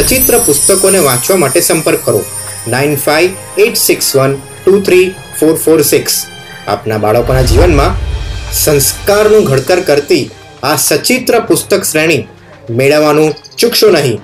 સચિત્ર પુસ્તકોને વાંચવા માટે સંપર્ક કરો 9586123446. આપના બાળકોના જીવનમાં સંસ્કારનું ઘડતર કરતી આ સચિત્ર પુસ્તક શ્રેણી મેળવવાનું ચૂકશો નહીં.